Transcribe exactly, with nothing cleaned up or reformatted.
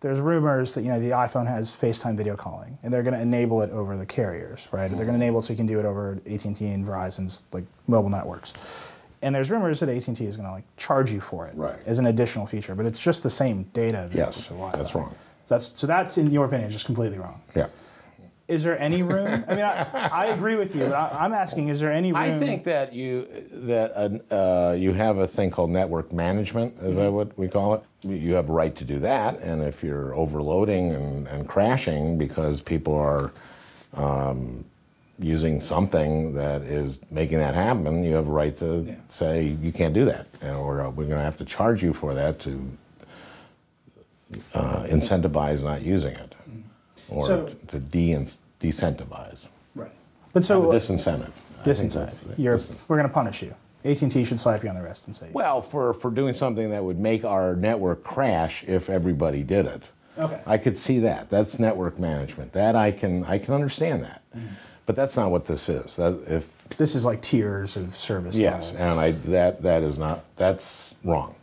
there's rumors that, you know, the iPhone has FaceTime video calling, and they're going to enable it over the carriers, right? Mm-hmm. They're going to enable it so you can do it over A T and T and Verizon's like mobile networks. And there's rumors that A T and T is going to like charge you for it, right, as an additional feature, but it's just the same data. Yes, that's wrong. So that's, so that's, in your opinion, just completely wrong. Yeah. Is there any room? I mean, I, I agree with you, but I, I'm asking: is there any room? I think that you that uh, you have a thing called network management, is that what we call it? You have a right to do that, and if you're overloading and, and crashing because people are um, using something that is making that happen, you have a right to yeah. say you can't do that, or uh, we're going to have to charge you for that to uh, incentivize not using it. Or so, to de-incentivize. Right. But so disincentive. Disincentive. You're, disincentive. We're going to punish you. A T and T should slap you on the wrist and say. Well, for, for doing something that would make our network crash if everybody did it. Okay. I could see that. That's network management. That I can I can understand that. Mm-hmm. But that's not what this is. That if this is like tiers of service. Yes, level. and I that that is not that's wrong.